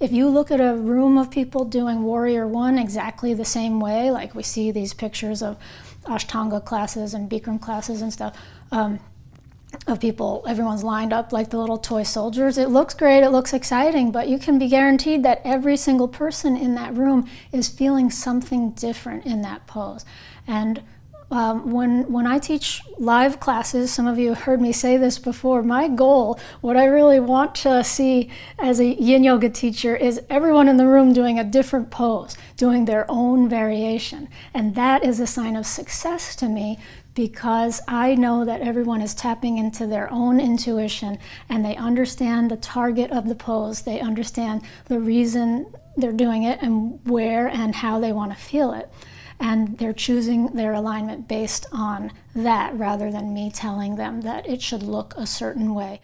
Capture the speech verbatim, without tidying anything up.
If you look at a room of people doing Warrior One exactly the same way, like we see these pictures of Ashtanga classes and Bikram classes and stuff, um, of people, everyone's lined up like the little toy soldiers. It looks great, it looks exciting, but you can be guaranteed that every single person in that room is feeling something different in that pose. And um, when, when I teach live classes, some of you heard me say this before, my goal, what I really want to see as a Yin Yoga teacher is everyone in the room doing a different pose, doing their own variation. And that is a sign of success to me, because I know that everyone is tapping into their own intuition and they understand the target of the pose. They understand the reason they're doing it and where and how they want to feel it. And they're choosing their alignment based on that rather than me telling them that it should look a certain way.